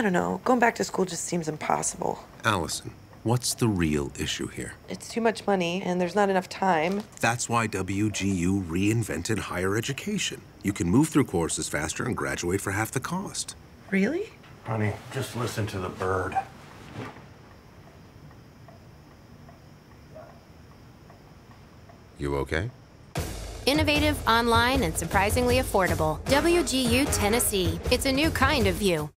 I don't know, going back to school just seems impossible. Allison, what's the real issue here? It's too much money and there's not enough time. That's why WGU reinvented higher education. You can move through courses faster and graduate for half the cost. Really? Honey, just listen to the bird. You okay? Innovative, online, and surprisingly affordable. WGU Tennessee. It's a new kind of you.